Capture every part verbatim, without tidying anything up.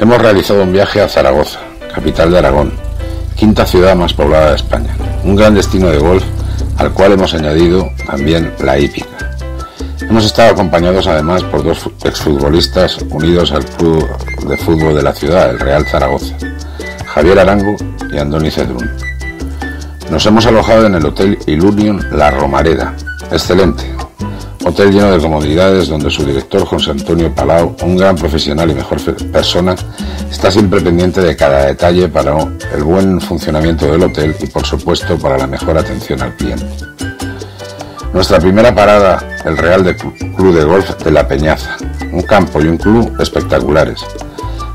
Hemos realizado un viaje a Zaragoza, capital de Aragón, quinta ciudad más poblada de España, un gran destino de golf al cual hemos añadido también la hípica. Hemos estado acompañados además por dos exfutbolistas unidos al club de fútbol de la ciudad, el Real Zaragoza, Javier Arango y Andoni Cedrún. Nos hemos alojado en el Hotel Ilunion La Romareda, excelente, hotel lleno de comodidades donde su director José Antonio Palau, un gran profesional y mejor persona, está siempre pendiente de cada detalle para el buen funcionamiento del hotel y por supuesto para la mejor atención al cliente. Nuestra primera parada, el Real Club de Golf de La Peñaza, un campo y un club espectaculares,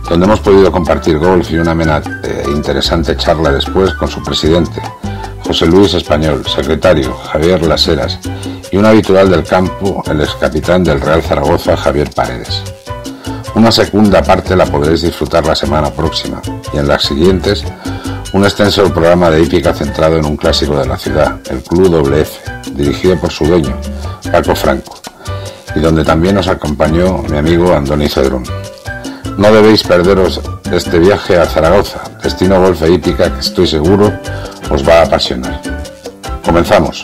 donde hemos podido compartir golf y una amena eh, interesante charla después con su presidente, José Luis Español, secretario, Javier Lasheras, y un habitual del campo, el excapitán del Real Zaragoza, Javier Paredes. Una segunda parte la podréis disfrutar la semana próxima, y en las siguientes, un extenso programa de hípica centrado en un clásico de la ciudad, el Club doble efe, dirigido por su dueño, Paco Franco, y donde también nos acompañó mi amigo Andoni Cedrún. No debéis perderos este viaje a Zaragoza, destino golf e hípica que estoy seguro os va a apasionar. Comenzamos.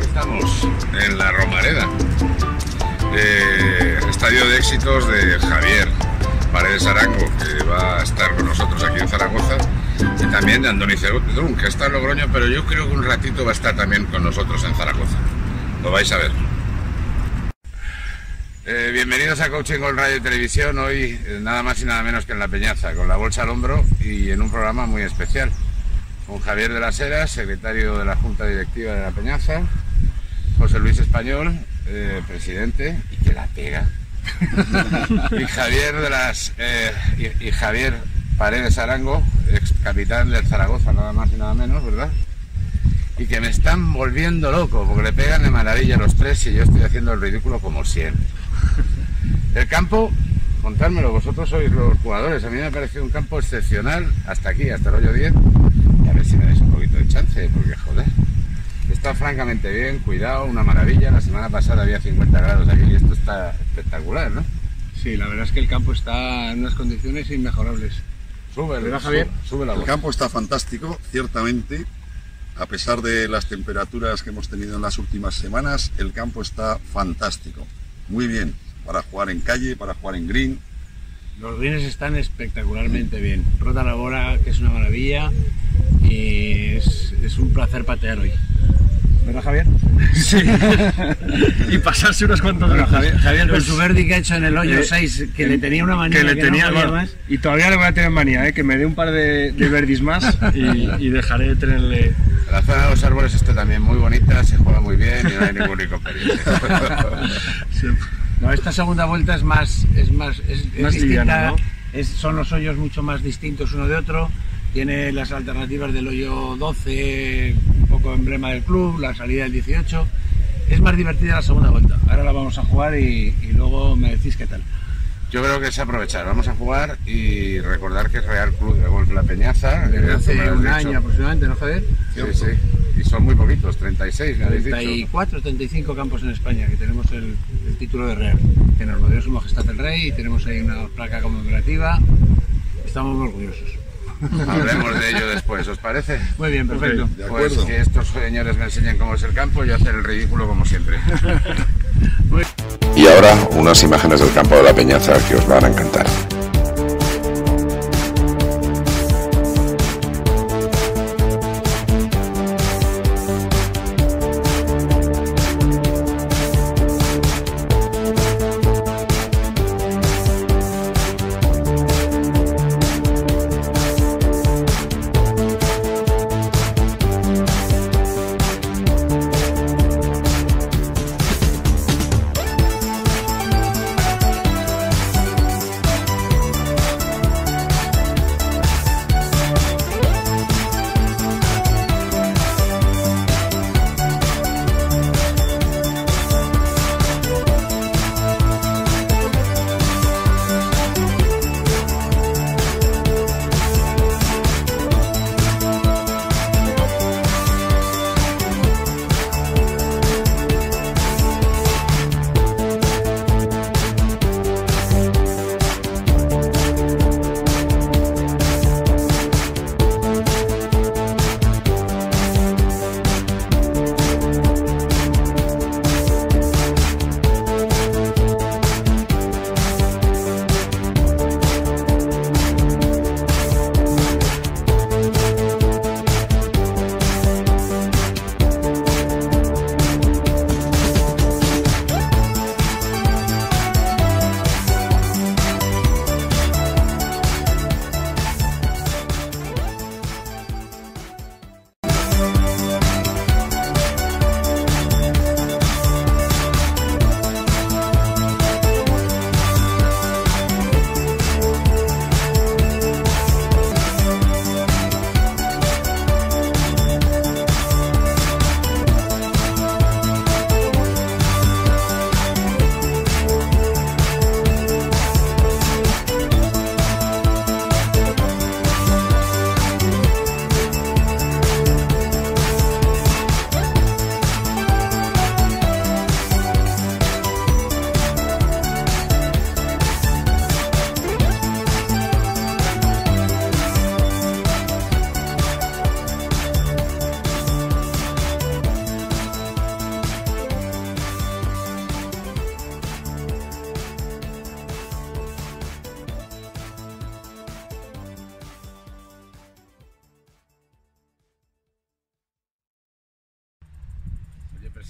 Estamos en La Romareda, eh, estadio de éxitos de Javier Paredes Arango, que va a estar con nosotros aquí en Zaragoza, y también de Andoni Cedrún, que está en Logroño, pero yo creo que un ratito va a estar también con nosotros en Zaragoza. Lo vais a ver. Eh, bienvenidos a Coaching Golf Radio y Televisión, hoy eh, nada más y nada menos que en La Peñaza, con la bolsa al hombro y en un programa muy especial, con Javier Lasheras, secretario de la Junta Directiva de La Peñaza, José Luis Español, eh, presidente, y que la pega, y Javier de las eh, y, y Javier Paredes Arango, ex capitán del Zaragoza, nada más y nada menos, ¿verdad? Y que me están volviendo loco, porque le pegan de maravilla los tres y yo estoy haciendo el ridículo como siempre. El campo, contármelo, vosotros sois los jugadores. A mí me ha parecido un campo excepcional hasta aquí, hasta el hoyo diez. Y a ver si me dais un poquito de chance, porque joder, está francamente bien, cuidado, una maravilla. La semana pasada había cincuenta grados aquí y esto está espectacular, ¿no? Sí, la verdad es que el campo está en unas condiciones inmejorables. Sube, ¿verdad, Javier? Sube la voz. El campo está fantástico, ciertamente. A pesar de las temperaturas que hemos tenido en las últimas semanas, el campo está fantástico. Muy bien, para jugar en calle, para jugar en green. Los greens están espectacularmente bien. Rota la bola, que es una maravilla, y es, es un placer patear hoy. ¿Verdad, Javier? Sí. Y pasarse unos cuantos bueno, Javier, Javier con pues, su verdi que ha hecho en el hoyo seis, que en, le tenía una manía. Que le que tenía no más. Y todavía le voy a tener manía, ¿eh? Que me dé un par de, de verdis más y, y dejaré de tenerle... La zona de los árboles está también muy bonita, se juega muy bien y no hay ningún rico peligro. Sí. No, esta segunda vuelta es más... es más, es, más es liviana, ¿no? Es, son los hoyos mucho más distintos uno de otro. Tiene las alternativas del hoyo doce, un poco emblema del club, la salida del dieciocho. Es más divertida la segunda vuelta. Ahora la vamos a jugar y, y luego me decís qué tal. Yo creo que es aprovechar. Vamos a jugar y recordar que es Real Club de Golf La Peñaza. Desde hace un año aproximadamente, ¿no, Javier? Sí, sí, sí. Y son muy poquitos, treinta y seis, me habéis dicho. treinta y cuatro, treinta y cinco campos en España, que tenemos el, el título de Real. Que nos lo dio Su Majestad el Rey y tenemos ahí una placa conmemorativa. Estamos muy orgullosos. Hablemos de ello después, ¿os parece? Muy bien, perfecto. Okay, pues que estos señores me enseñen cómo es el campo y hacer el ridículo como siempre. Y ahora unas imágenes del campo de La Peñaza que os van a encantar.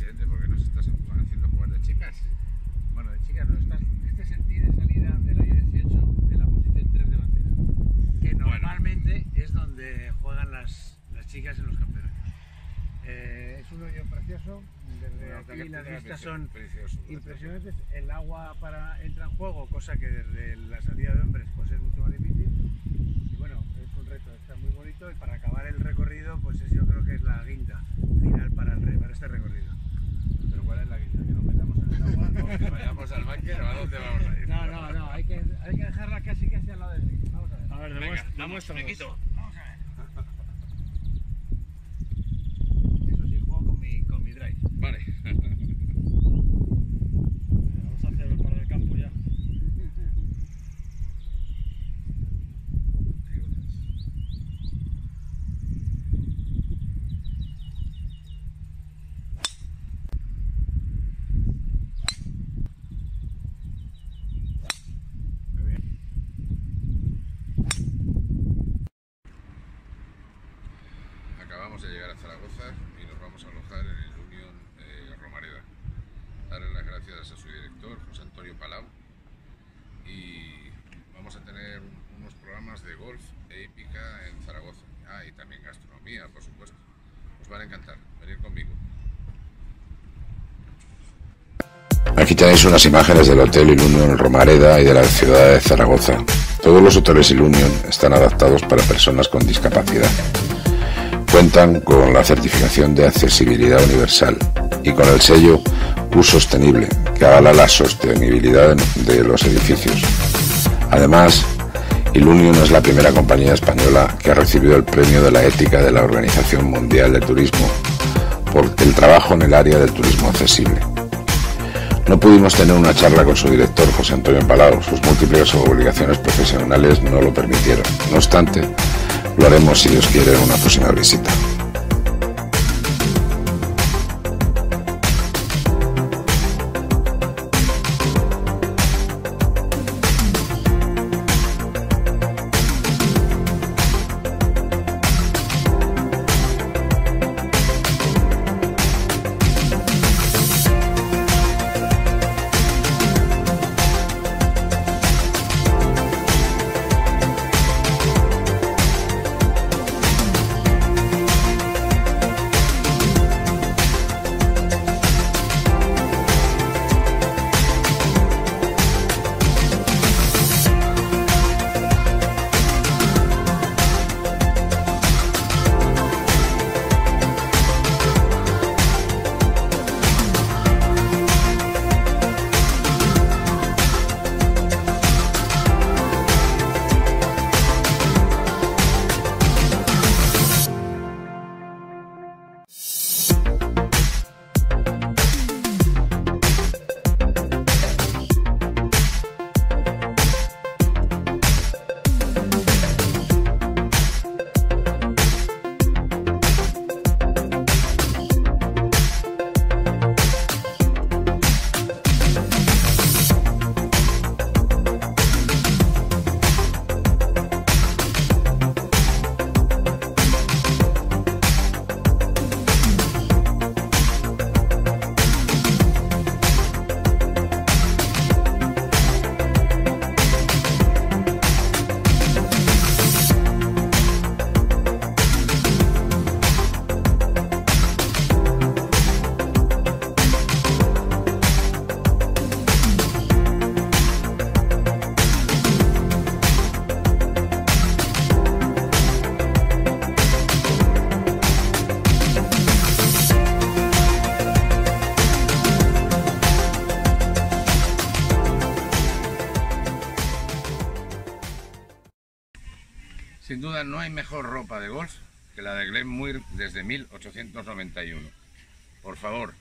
accidente porque nos estás haciendo jugar de chicas. Bueno, de chicas no estás. Este es el tee de salida del hoyo dieciocho de la posición tres delantera, que normalmente bueno. es donde juegan las, las chicas en los campeonatos. Eh, es un hoyo precioso, desde bueno, aquí las vistas son precioso, impresionantes. Precioso. El agua para entra en juego, cosa que desde la salida de hombres pues es mucho más difícil. Y bueno, es un reto, está muy bonito y para acabar el recorrido pues es, yo creo que es la guinda final para, el, para este recorrido. ¿Pero cuál es la guinda? ¿Que nos metamos en el agua o que vayamos al banquero? ¿A dónde vamos a ir? No, no, no, hay que, hay que dejarla casi casi al lado de mí. Vamos a ver. A ver, venga, vamos, me quito. Vamos a ver. Con mi drive. Vale. Vamos a hacer para el campo ya. Acabamos de llegar a Zaragoza y nos vamos a alojar en el Ilunion La Romareda. Darle las gracias a su director, José Antonio Palau, y vamos a tener unos programas de golf e hípica en Zaragoza. Ah, y también gastronomía, por supuesto. Os van a encantar, venid conmigo. Aquí tenéis unas imágenes del Hotel Ilunion La Romareda y de la ciudad de Zaragoza. Todos los hoteles Ilunion están adaptados para personas con discapacidad. Cuentan con la certificación de accesibilidad universal y con el sello Q Sostenible, que avala la sostenibilidad de los edificios. Además, Ilunion es la primera compañía española que ha recibido el premio de la ética de la Organización Mundial de Turismo por el trabajo en el área del turismo accesible. No pudimos tener una charla con su director, José Antonio Palau, sus múltiples obligaciones profesionales no lo permitieron. No obstante, lo haremos, si Dios quiere, en una próxima visita. Sin duda no hay mejor ropa de golf que la de Glen Muir desde mil ochocientos noventa y uno. Por favor,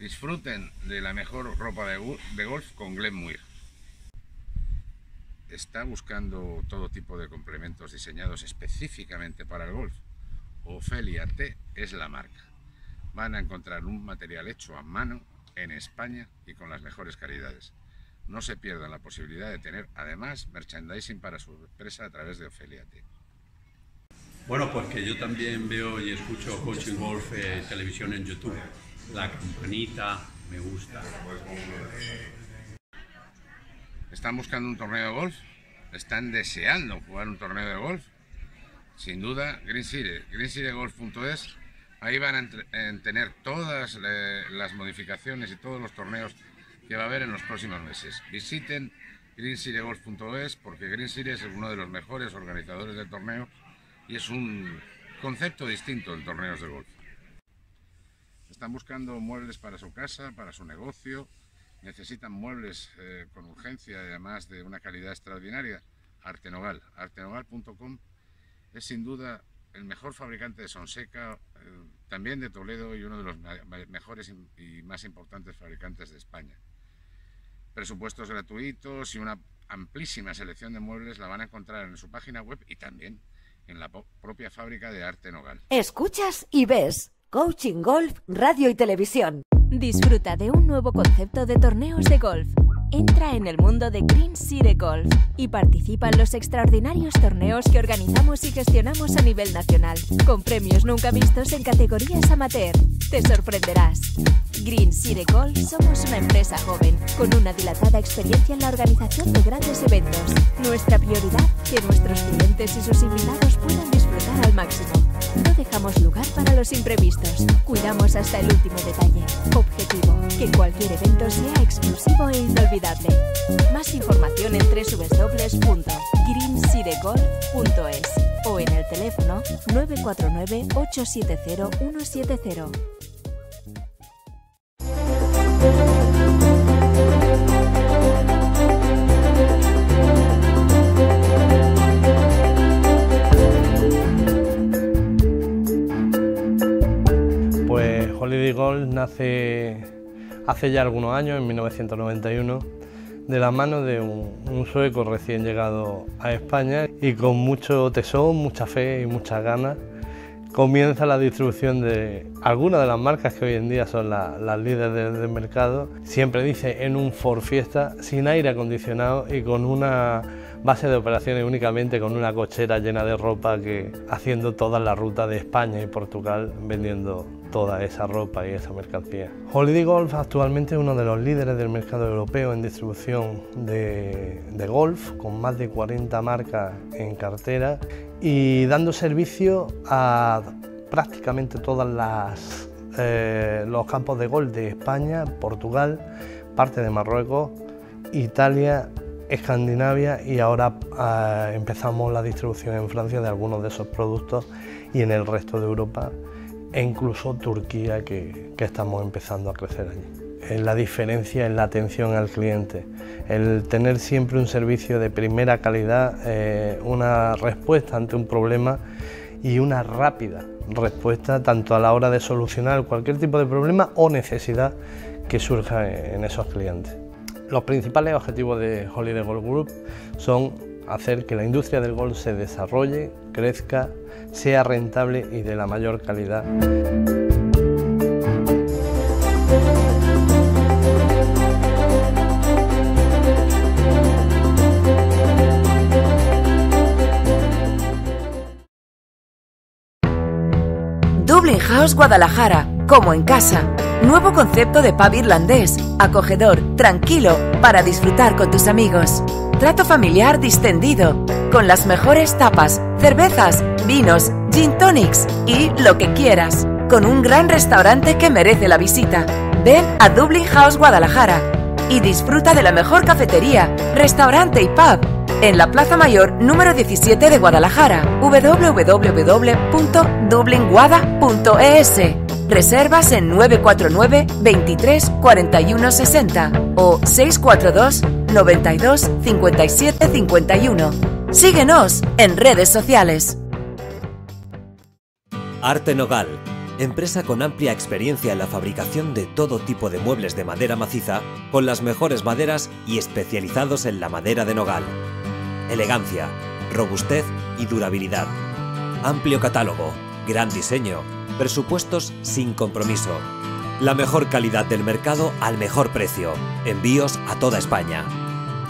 disfruten de la mejor ropa de golf con Glen Muir. ¿Está buscando todo tipo de complementos diseñados específicamente para el golf? Ofelia T es la marca. Van a encontrar un material hecho a mano en España y con las mejores calidades. No se pierdan la posibilidad de tener, además, merchandising para su empresa a través de Ofelia T. Bueno, pues que yo también veo y escucho Coaching Golf eh, televisión en YouTube. La campanita me gusta. ¿Están buscando un torneo de golf? ¿Están deseando jugar un torneo de golf? Sin duda, Green City, green city golf punto es. Ahí van a, entre, a tener todas eh, las modificaciones y todos los torneos que va a haber en los próximos meses. Visiten green city golf punto es porque Green City es uno de los mejores organizadores de torneos y es un concepto distinto en torneos de golf. Están buscando muebles para su casa, para su negocio, necesitan muebles eh, con urgencia, además de una calidad extraordinaria. Artenogal, artenogal punto com es sin duda el mejor fabricante de Sonseca, eh, también de Toledo y uno de los mejores y más importantes fabricantes de España. Presupuestos gratuitos y una amplísima selección de muebles la van a encontrar en su página web y también en la propia fábrica de Artenogal. Escuchas y ves Coaching Golf, Radio y Televisión. Disfruta de un nuevo concepto de torneos de golf. Entra en el mundo de Green City Golf y participa en los extraordinarios torneos que organizamos y gestionamos a nivel nacional, con premios nunca vistos en categorías amateur. Te sorprenderás. Green City Golf somos una empresa joven, con una dilatada experiencia en la organización de grandes eventos. Nuestra prioridad, que nuestros clientes y sus invitados puedan disfrutar al máximo. No dejamos lugar para los imprevistos. Cuidamos hasta el último detalle. Objetivo, que cualquier evento sea exclusivo e inolvidable. Más información en doble u doble u doble u punto green city golf punto es o en el teléfono nueve cuatro nueve, ocho siete cero, uno siete cero. Holiday Golf nace hace ya algunos años, en mil novecientos noventa y uno, de la mano de un, un sueco recién llegado a España, y con mucho tesón, mucha fe y muchas ganas comienza la distribución de algunas de las marcas que hoy en día son la, las líderes del, del mercado. Siempre dice en un Ford Fiesta, sin aire acondicionado y con una base de operaciones únicamente con una cochera llena de ropa, que haciendo toda la ruta de España y Portugal vendiendo toda esa ropa y esa mercancía. Holiday Golf actualmente es uno de los líderes del mercado europeo en distribución de, de golf, con más de cuarenta marcas en cartera y dando servicio a prácticamente todas las eh, los campos de golf de España, Portugal, parte de Marruecos, Italia, Escandinavia, y ahora eh, empezamos la distribución en Francia de algunos de esos productos y en el resto de Europa e incluso Turquía, que, que estamos empezando a crecer allí. La diferencia es la atención al cliente, el tener siempre un servicio de primera calidad, eh, una respuesta ante un problema y una rápida respuesta tanto a la hora de solucionar cualquier tipo de problema o necesidad que surja en esos clientes. Los principales objetivos de Holiday Golf Group son hacer que la industria del golf se desarrolle, crezca, sea rentable y de la mayor calidad. Dublin House Guadalajara, como en casa. Nuevo concepto de pub irlandés, acogedor, tranquilo, para disfrutar con tus amigos. Trato familiar distendido, con las mejores tapas, cervezas, vinos, gin tonics y lo que quieras. Con un gran restaurante que merece la visita. Ven a Dublin House Guadalajara y disfruta de la mejor cafetería, restaurante y pub en la Plaza Mayor número diecisiete de Guadalajara. doble u doble u doble u punto dublin guada punto es. Reservas en nueve cuatro nueve, veintitrés, cuarenta y uno, sesenta o seis cuatro dos, noventa y dos, cincuenta y siete, cincuenta y uno. Síguenos en redes sociales. Artenogal, empresa con amplia experiencia en la fabricación de todo tipo de muebles de madera maciza, con las mejores maderas y especializados en la madera de nogal. Elegancia, robustez y durabilidad. Amplio catálogo, gran diseño, presupuestos sin compromiso. La mejor calidad del mercado al mejor precio. Envíos a toda España.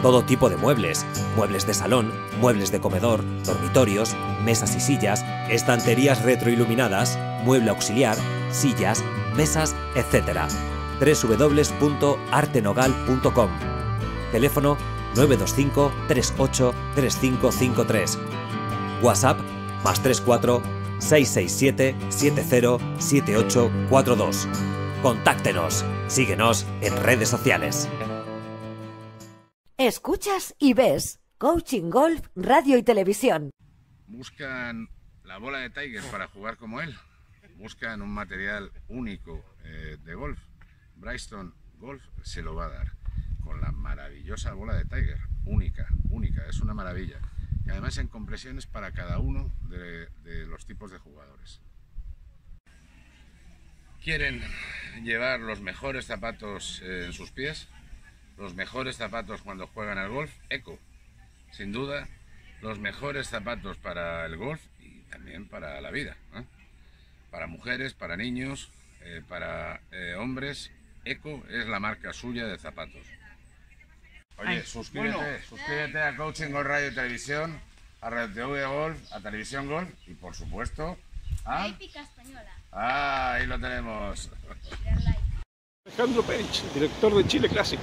todo tipo de muebles, muebles de salón, muebles de comedor, dormitorios, mesas y sillas, estanterías retroiluminadas, mueble auxiliar, sillas, mesas, etcétera. doble u doble u doble u punto artenogal punto com. Teléfono nueve dos cinco, tres ocho, tres cinco cinco tres. WhatsApp más treinta y cuatro, seiscientos sesenta y siete, setenta, setenta y ocho cuarenta y dos. Contáctenos. Síguenos en redes sociales. Escuchas y ves Coaching Golf, Radio y Televisión. Buscan la bola de Tiger para jugar como él. Buscan un material único eh, de golf. Bristol Golf se lo va a dar con la maravillosa bola de Tiger. Única, única, es una maravilla. Y además en compresiones para cada uno de, de los tipos de jugadores. Quieren llevar los mejores zapatos eh, en sus pies. Los mejores zapatos cuando juegan al golf, Eco, sin duda, los mejores zapatos para el golf y también para la vida, ¿eh? Para mujeres, para niños, eh, para eh, hombres, Eco es la marca suya de zapatos. Oye, Ay, suscríbete, bueno. suscríbete a Coaching Golf Radio y Televisión, a Radio T V Golf, a Televisión Golf y por supuesto a... Épica Española. Ah, ahí lo tenemos. Alejandro Perich, director de Chile Classic.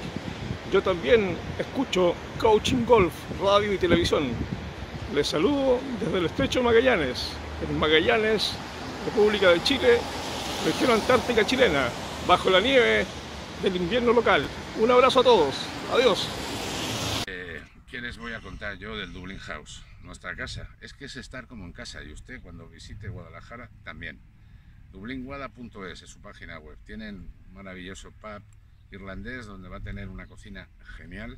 Yo también escucho Coaching Golf, Radio y Televisión. Les saludo desde el estrecho Magallanes, en Magallanes, República de Chile, región antártica chilena, bajo la nieve del invierno local. Un abrazo a todos. Adiós. Eh, ¿Qué les voy a contar yo del Dublin House? Nuestra casa. Es que es estar como en casa y usted cuando visite Guadalajara también. Dublin Guada punto es es su página web. Tienen maravilloso pub irlandés, donde va a tener una cocina genial,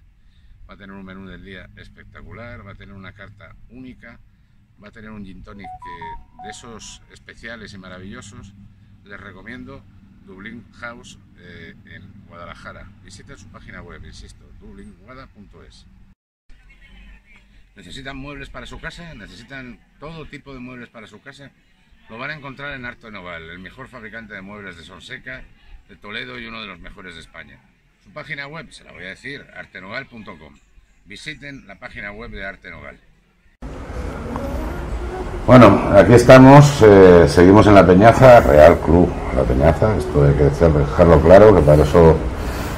va a tener un menú del día espectacular, va a tener una carta única, va a tener un gin tonic que, de esos especiales y maravillosos. Les recomiendo Dublin House eh, en Guadalajara. Visiten su página web, insisto, dublin guada punto es. ¿Necesitan muebles para su casa? ¿Necesitan todo tipo de muebles para su casa? Lo van a encontrar en Artenogal, el mejor fabricante de muebles de Sonseca, de Toledo y uno de los mejores de España. Su página web, se la voy a decir, artenogal punto com. Visiten la página web de Artenogal. Bueno, aquí estamos, eh, seguimos en La Peñaza, Real Club La Peñaza, esto hay que dejarlo claro, que para eso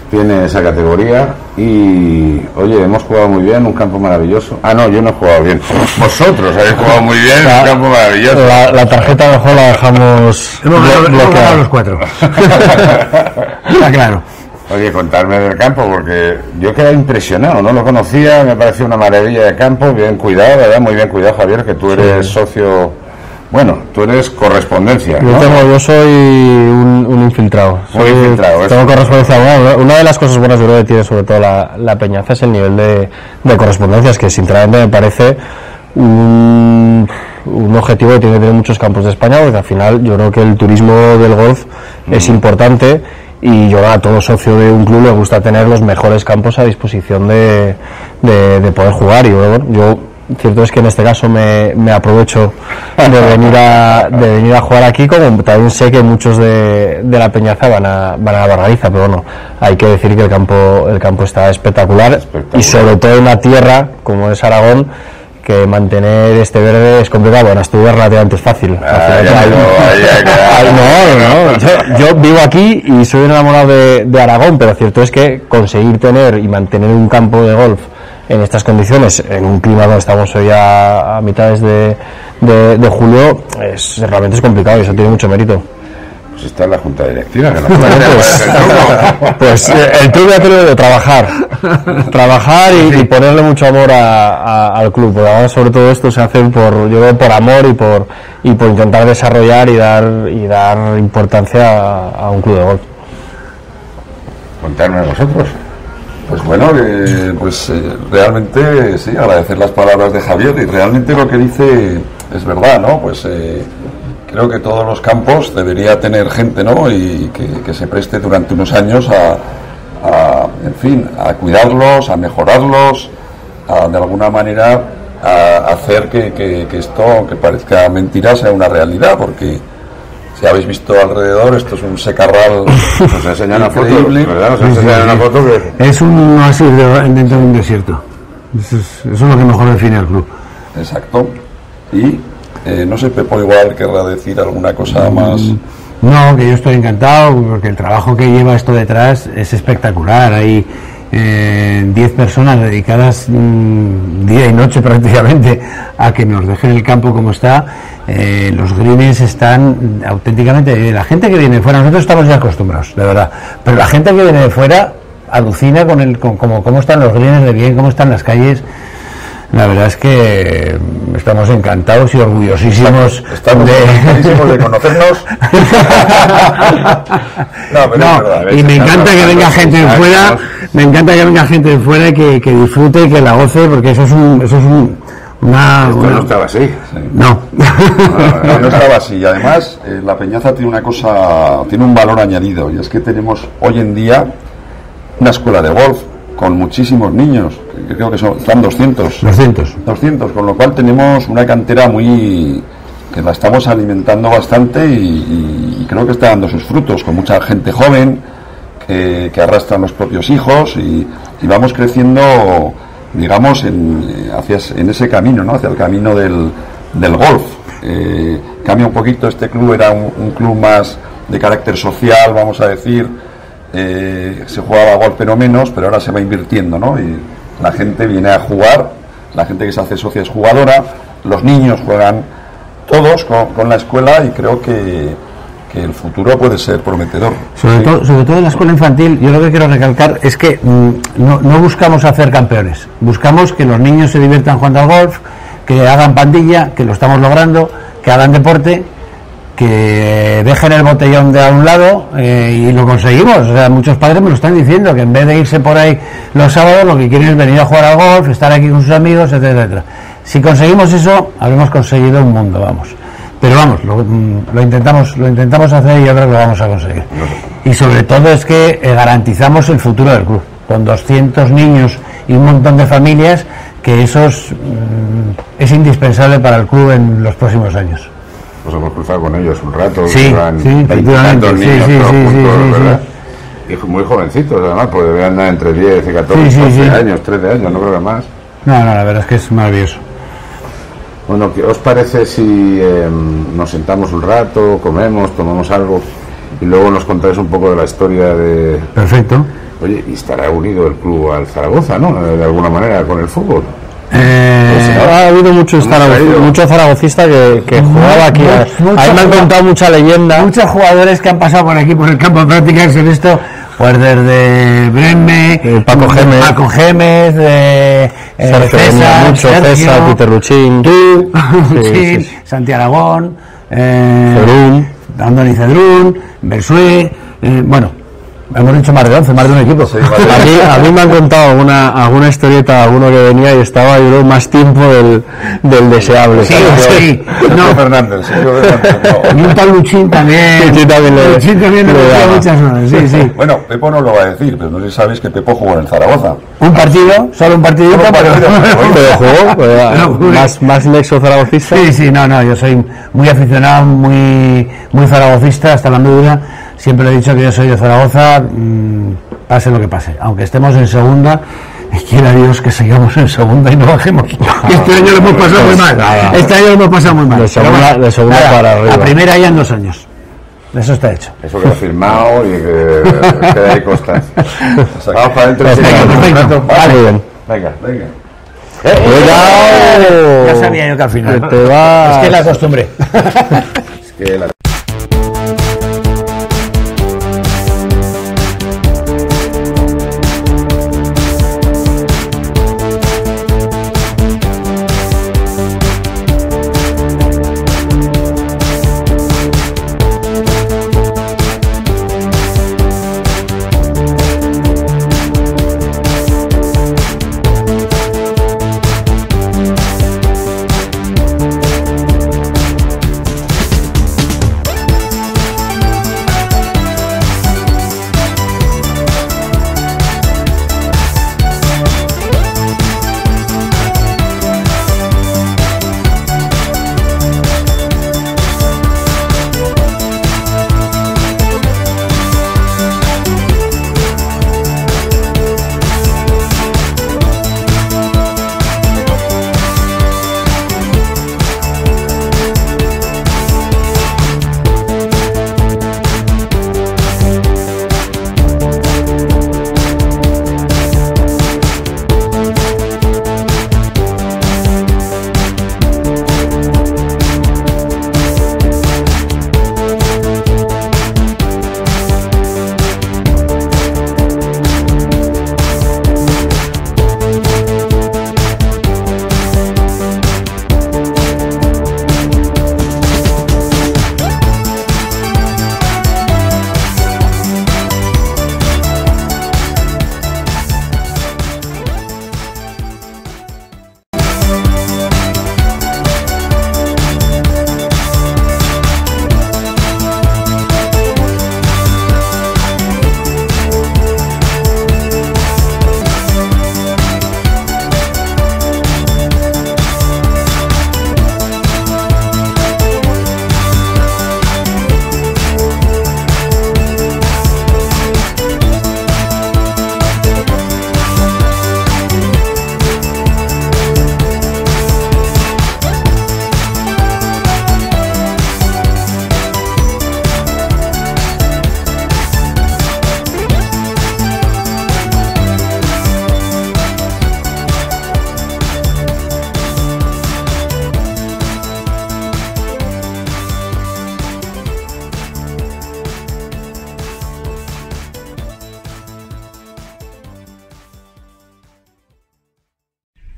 tiene esa categoría. Y oye, hemos jugado muy bien, un campo maravilloso. Ah, no, yo no he jugado bien. Vosotros habéis jugado muy bien, la, un campo maravilloso. La, la tarjeta mejor la dejamos. Hemos bloqueado los cuatro. Está claro. Oye, contarme del campo, porque yo quedé impresionado, no lo conocía, me pareció una maravilla de campo, bien cuidado, ¿verdad? Muy bien cuidado, Javier, que tú eres sí. socio, bueno, tú eres correspondencia, ¿no? Yo, tengo, yo soy un, un infiltrado. Soy, muy infiltrado. Tengo correspondencia. Una, una de las cosas buenas yo creo que tiene sobre todo la, la Peñaza es el nivel de, de correspondencias, que sinceramente me parece un... un objetivo que tiene que tener muchos campos de España, porque al final yo creo que el turismo del golf mm. es importante y yo a todo socio de un club le gusta tener los mejores campos a disposición de, de, de poder jugar. Y bueno, yo cierto es que en este caso me, me aprovecho de venir a de venir a jugar aquí, como también sé que muchos de, de La Peñaza van a van a la Barraliza, pero bueno, hay que decir que el campo el campo está espectacular, espectacular. Y sobre todo en una tierra como es Aragón, que mantener este verde es complicado. Bueno, estudiar relativamente es fácil. Ah, ya hay, no, ya, ya. Ay, no, no. Yo, yo vivo aquí y soy enamorado de, de Aragón, pero cierto es que conseguir tener y mantener un campo de golf en estas condiciones, en un clima donde estamos hoy a, a mitades de, de, de julio, es, realmente es complicado y eso tiene mucho mérito. Pues está en la junta directiva, que la junta directiva pues, el truco. Pues el truco ha tenido de trabajar, trabajar y, sí. y ponerle mucho amor a, a, al club. Porque ahora sobre todo esto se hace por, yo creo, por amor y por y por intentar desarrollar y dar y dar importancia a, a un club de golf. Contarme a vosotros. Pues bueno, eh, pues eh, realmente sí, agradecer las palabras de Javier y realmente lo que dice es verdad, ¿no? Pues eh, creo que todos los campos debería tener gente, ¿no? Y que, que se preste durante unos años a, a, en fin, a cuidarlos, a mejorarlos, a, de alguna manera a hacer que, que, que esto, aunque parezca mentira, sea una realidad, porque Si habéis visto alrededor, esto es un secarral. Nos enseñan una foto, ¿verdad? Nos enseñan una foto que... Es un oasis dentro de un desierto. Eso es, eso es lo que mejor define el club. Exacto. Y eh, no sé, Pepo igual querrá decir alguna cosa más. No, que yo estoy encantado porque el trabajo que lleva esto detrás es espectacular. Hay diez eh, personas dedicadas mmm, día y noche prácticamente a que nos dejen el campo como está. Eh, los greens están auténticamente... La gente que viene de fuera, nosotros estamos ya acostumbrados, de verdad, pero la gente que viene de fuera alucina con el con, como, cómo están los greens de bien, cómo están las calles. La verdad es que estamos encantados y orgullosísimos. Estamos orgullosísimos de... de conocernos. No, pero no, es verdad, y me encanta que venga gente de fuera, me encanta que venga gente de fuera y que, que disfrute, que la goce, porque eso es un... Eso es un una, Esto una... no estaba así. Sí. No. No, no, no estaba así. Y además, eh, La Peñaza tiene una cosa, tiene un valor añadido, y es que tenemos hoy en día una escuela de golf con muchísimos niños, que creo que son, están doscientos, doscientos, doscientos, con lo cual tenemos una cantera muy que la estamos alimentando bastante y, y creo que está dando sus frutos, con mucha gente joven que, que arrastran los propios hijos y, y vamos creciendo, digamos, en, hacia, en ese camino, ¿no? Hacia el camino del, del golf. Eh, cambia un poquito, este club era un, un club más de carácter social, vamos a decir. Eh, se jugaba golf pero menos, pero ahora se va invirtiendo, ¿no? Y la gente viene a jugar, la gente que se hace socia es jugadora, los niños juegan todos con, con la escuela, y creo que, que el futuro puede ser prometedor. Sobre, ¿sí? todo, sobre todo en la escuela infantil, yo lo que quiero recalcar es que mm, no, no buscamos hacer campeones, buscamos que los niños se diviertan jugando al golf, que hagan pandilla, que lo estamos logrando, que hagan deporte, que dejen el botellón de a un lado, eh, y lo conseguimos. O sea, muchos padres me lo están diciendo, que en vez de irse por ahí los sábados, lo que quieren es venir a jugar al golf, estar aquí con sus amigos, etcétera, etcétera. Si conseguimos eso, habremos conseguido un mundo, vamos. Pero vamos, lo, lo intentamos lo intentamos hacer y yo creo que lo vamos a conseguir. Y sobre todo es que garantizamos el futuro del club, con doscientos niños y un montón de familias, que eso es, es indispensable para el club en los próximos años. Nos hemos cruzado con ellos un rato, sí, eran sí, veintitantos niños, sí, sí, todos sí, juntos, sí, sí, ¿verdad? Sí. Y muy jovencitos, además, porque deben andar entre diez y catorce, sí, sí, doce sí. años, trece años, no creo que más. No, no, la verdad es que es maravilloso. Bueno, ¿qué os parece si eh, nos sentamos un rato, comemos, tomamos algo y luego nos contáis un poco de la historia de... Perfecto. Oye, y estará unido el club al Zaragoza, ¿no? De alguna manera, con el fútbol. Eh, pues ahora ha habido mucho, mucho zaragocista que, que jugaba aquí. Mucho, ahí me han contado mucha leyenda. Muchos jugadores que han pasado por aquí, por el campo de prácticas, en esto, pues desde Bremme, eh, Paco Gémez, Paco Gémez de, eh, César, César, mucho, Sergio, César, Peter Luchín, tú, sí, sí. Santiago Aragón, eh, Cedrún, Andoni Cedrún, Bersué, eh, bueno. Hemos hecho más de once, más de un equipo. Sí, a, mí, a mí me han contado alguna, alguna historieta, alguno que venía y estaba, yo creo, más tiempo del, del deseable. Sí, sí. No, Fernández, sí, no. Y un tal Luchín también. Luchín también le, Luchín también le, le, le, le muchas horas, sí, sí. Bueno, Pepo no lo va a decir, pero no sé si sabéis que Pepo jugó en el Zaragoza. Un partido, solo un partido. ¿Un partido? Pero jugó, pues, no, más, más nexo zaragocista. Sí, sí, no, no, yo soy muy aficionado, muy, muy zaragocista, hasta la duda. Siempre he dicho que yo soy de Zaragoza, mmm, pase lo que pase. Aunque estemos en segunda, quiera Dios que sigamos en segunda y no bajemos. Este año lo hemos pasado muy mal. Este año lo hemos pasado muy mal. De segunda, de segunda nada, para arriba. La primera ya en dos años. Eso está hecho. Eso que lo he firmado y que queda ahí constancia. Vamos para adentro. Perfecto, vale. Bien. Venga, venga. Eh, ya sabía yo que al final. Que te vas. Es que la costumbre. Es que la...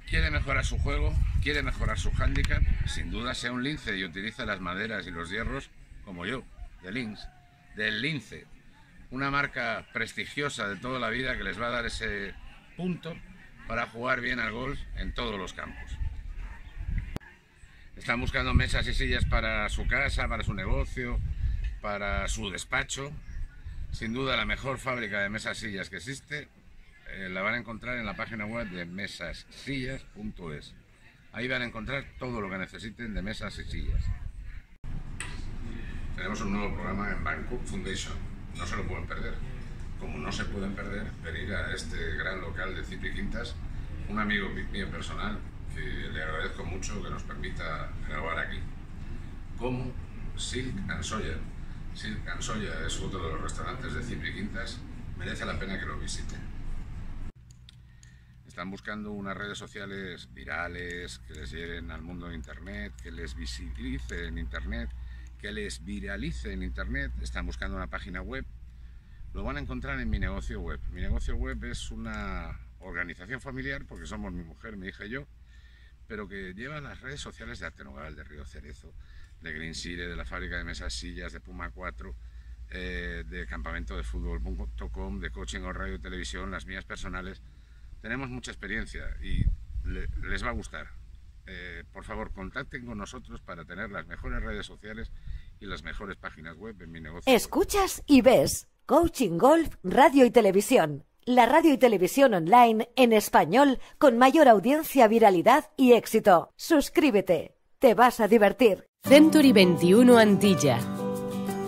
Quiere mejorar su juego, quiere mejorar su handicap, sin duda sea un lince y utiliza las maderas y los hierros como yo, de Lince, del Lince, una marca prestigiosa de toda la vida que les va a dar ese punto para jugar bien al golf en todos los campos. Están buscando mesas y sillas para su casa, para su negocio, para su despacho. Sin duda la mejor fábrica de mesas y sillas que existe. Eh, la van a encontrar en la página web de mesas sillas punto es. Ahí van a encontrar todo lo que necesiten de mesas y sillas. Tenemos un nuevo programa en Bangkok Foundation, no se lo pueden perder. Como no se pueden perder, venir a este gran local de Cipri Quintas, un amigo mío personal que le agradezco mucho que nos permita grabar aquí. Como Silk and Soya. Silk and Soya es otro de los restaurantes de Cipri Quintas, merece la pena que lo visiten. Están buscando unas redes sociales virales, que les lleven al mundo de internet, que les visibilice en internet, que les viralice en internet. Están buscando una página web. Lo van a encontrar en Mi Negocio Web. Mi Negocio Web es una organización familiar, porque somos mi mujer, mi hija y yo, pero que lleva las redes sociales de Artenogal, de Río Cerezo, de Green City, de la fábrica de mesas sillas, de Puma cuatro, eh, de campamento de fútbol punto com, de coaching o radio y televisión, las mías personales. Tenemos mucha experiencia y le, les va a gustar. Eh, por favor, contacten con nosotros para tener las mejores redes sociales y las mejores páginas web en Mi Negocio. Escuchas y ves Coaching Golf Radio y Televisión, la radio y televisión online en español con mayor audiencia, viralidad y éxito. Suscríbete, te vas a divertir. Century veintiuno Antilla,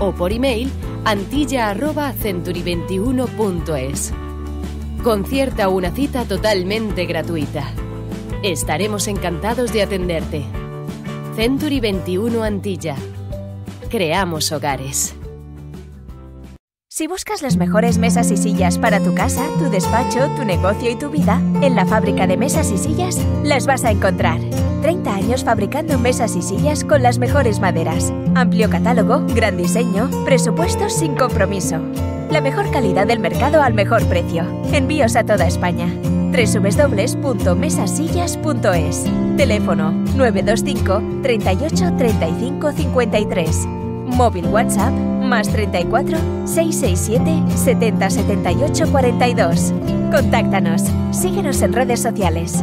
O por email antilla arroba century veintiuno punto es. Concierta una cita totalmente gratuita. Estaremos encantados de atenderte. Century veintiuno Antilla. Creamos hogares. Si buscas las mejores mesas y sillas para tu casa, tu despacho, tu negocio y tu vida, en la fábrica de mesas y sillas las vas a encontrar. treinta años fabricando mesas y sillas con las mejores maderas. Amplio catálogo, gran diseño, presupuestos sin compromiso. La mejor calidad del mercado al mejor precio. Envíos a toda España. www punto mesasillas punto es. Teléfono nueve dos cinco, treinta y ocho, treinta y cinco, cincuenta y tres. Móvil WhatsApp más treinta y cuatro, seiscientos sesenta y siete, setenta, setenta y ocho, cuarenta y dos. Contáctanos. Síguenos en redes sociales.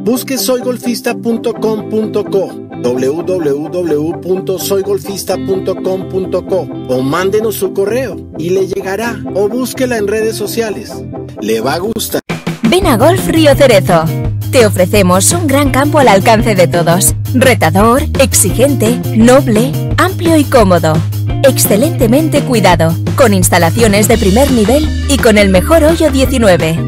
Busque soy golfista punto com punto co, www punto soy golfista punto com punto co, o mándenos su correo y le llegará, o búsquela en redes sociales. Le va a gustar. Ven a Golf Río Cerezo. Te ofrecemos un gran campo al alcance de todos. Retador, exigente, noble, amplio y cómodo. Excelentemente cuidado, con instalaciones de primer nivel y con el mejor hoyo diecinueve.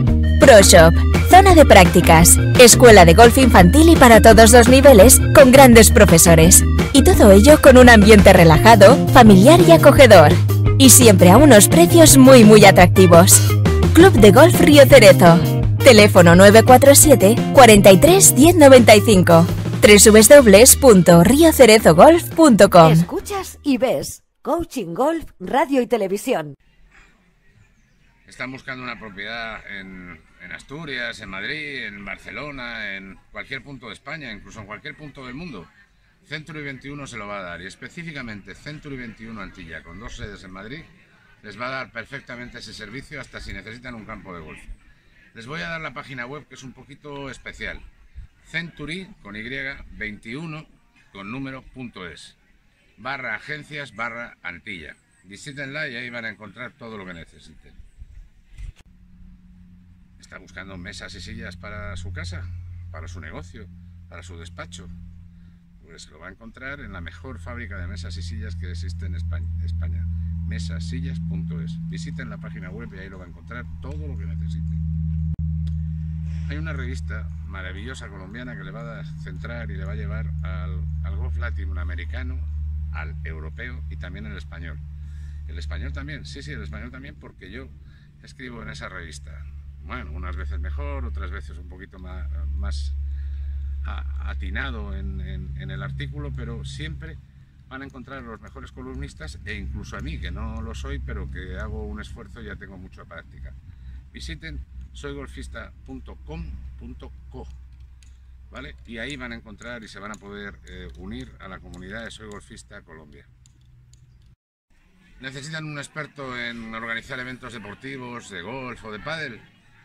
Pro Shop, zona de prácticas, escuela de golf infantil y para todos los niveles, con grandes profesores. Y todo ello con un ambiente relajado, familiar y acogedor. Y siempre a unos precios muy muy atractivos. Club de Golf Río Cerezo. Teléfono nueve cuatro siete, cuarenta y tres, diez noventa y cinco. www punto río cerezo golf punto com. Escuchas y ves Coaching Golf Radio y Televisión. están buscando una propiedad en, en Asturias, en Madrid, en Barcelona, en cualquier punto de España, incluso en cualquier punto del mundo, Century veintiuno se lo va a dar, y específicamente Century veintiuno Antilla, con dos sedes en Madrid, les va a dar perfectamente ese servicio hasta si necesitan un campo de golf. Les voy a dar la página web, que es un poquito especial, Century, con Y, veintiuno, con número, punto es, barra agencias, barra Antilla. Visítenla y ahí van a encontrar todo lo que necesiten. Está buscando mesas y sillas para su casa, para su negocio, para su despacho. Pues lo va a encontrar en la mejor fábrica de mesas y sillas que existe en España, mesasillas punto es. Visiten la página web y ahí lo va a encontrar todo lo que necesite. Hay una revista maravillosa colombiana que le va a centrar y le va a llevar al, al golf latinoamericano, al europeo y también al español. El español también, sí, sí, el español también, porque yo escribo en esa revista. Bueno, unas veces mejor, otras veces un poquito más, más atinado en, en, en el artículo, pero siempre van a encontrar los mejores columnistas e incluso a mí, que no lo soy, pero que hago un esfuerzo y ya tengo mucha práctica. Visiten soy golfista punto com punto co, ¿vale? Y ahí van a encontrar y se van a poder eh, unir a la comunidad de Soy Golfista Colombia. ¿Necesitan un experto en organizar eventos deportivos, de golf o de pádel?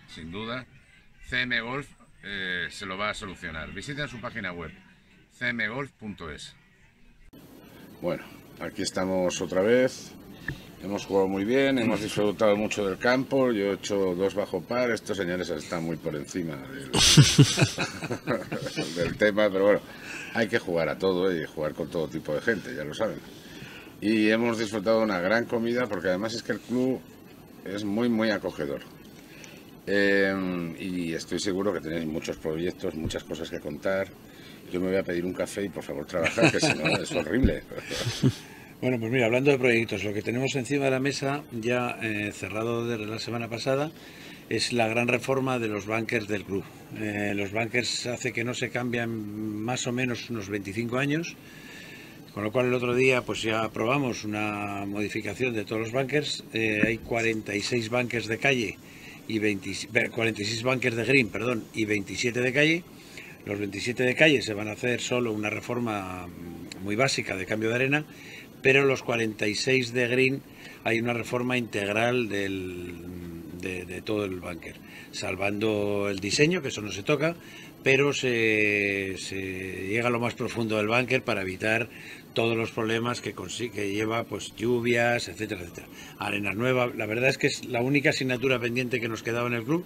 Sin duda, C M Golf eh, se lo va a solucionar. Visiten su página web, c m golf punto es. Bueno, aquí estamos otra vez. Hemos jugado muy bien, hemos disfrutado mucho del campo. Yo he hecho dos bajo par. Estos señores están muy por encima del, del tema, pero bueno, hay que jugar a todo y jugar con todo tipo de gente, ya lo saben. Y hemos disfrutado de una gran comida, porque además es que el club es muy, muy acogedor. Eh, y estoy seguro que tenéis muchos proyectos, muchas cosas que contar. Yo me voy a pedir un café y por favor trabajar, que si no es horrible. Bueno, pues mira, hablando de proyectos, lo que tenemos encima de la mesa, ya eh, cerrado desde la semana pasada, es la gran reforma de los bunkers del club. Eh, los bunkers hace que no se cambian más o menos unos veinticinco años, con lo cual el otro día pues ya aprobamos una modificación de todos los bunkers. Eh, hay cuarenta y seis bunkers de calle, y veinte, cuarenta y seis bunkers de green, perdón, y veintisiete de calle. Los veintisiete de calle se van a hacer solo una reforma muy básica de cambio de arena, pero los cuarenta y seis de green hay una reforma integral del, de, de todo el bunker, salvando el diseño, que eso no se toca, pero se, se llega a lo más profundo del bunker para evitar todos los problemas que, que lleva, pues lluvias, etcétera, etcétera. Arenas nuevas, la verdad es que es la única asignatura pendiente que nos quedaba en el club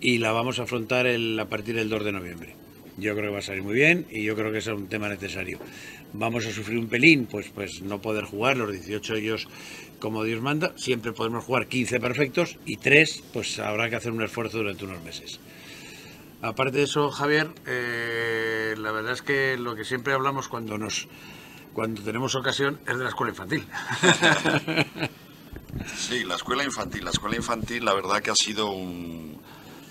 y la vamos a afrontar el, a partir del dos de noviembre. Yo creo que va a salir muy bien y yo creo que es un tema necesario. Vamos a sufrir un pelín, pues, pues no poder jugar los dieciocho hoyos como Dios manda. Siempre podemos jugar quince perfectos y tres, pues habrá que hacer un esfuerzo durante unos meses. Aparte de eso, Javier, eh, la verdad es que lo que siempre hablamos cuando, nos, cuando tenemos ocasión es de la escuela infantil. Sí, la escuela infantil. La escuela infantil, la verdad que ha sido un...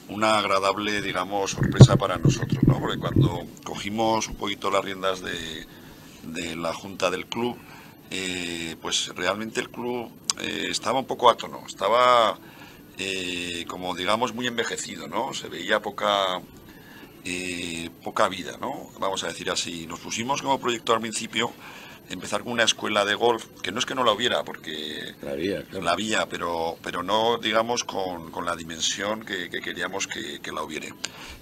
una agradable, digamos, sorpresa para nosotros, ¿no? Porque cuando cogimos un poquito las riendas de, de la junta del club, eh, pues realmente el club eh, estaba un poco átono, estaba eh, como, digamos, muy envejecido, ¿no? Se veía poca, eh, poca vida, ¿no? Vamos a decir así. Nos pusimos como proyecto al principio empezar con una escuela de golf, que no es que no la hubiera, porque la había, claro. la había pero, pero no, digamos, con, con la dimensión que, que queríamos que, que la hubiera.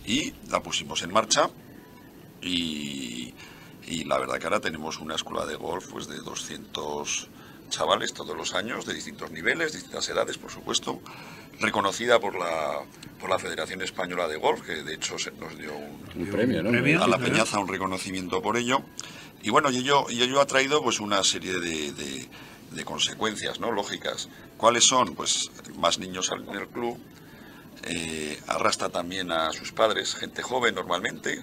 Y la pusimos en marcha y, y la verdad que ahora tenemos una escuela de golf pues de doscientos chavales todos los años, de distintos niveles, distintas edades, por supuesto, reconocida por la, por la Federación Española de Golf, que de hecho se nos dio un, un premio, ¿no? A La Peñaza un reconocimiento por ello. Y bueno, y ello, y ello ha traído pues una serie de, de, de consecuencias, ¿no? Lógicas. ¿Cuáles son? Pues más niños salen del club, eh, arrastra también a sus padres, gente joven normalmente,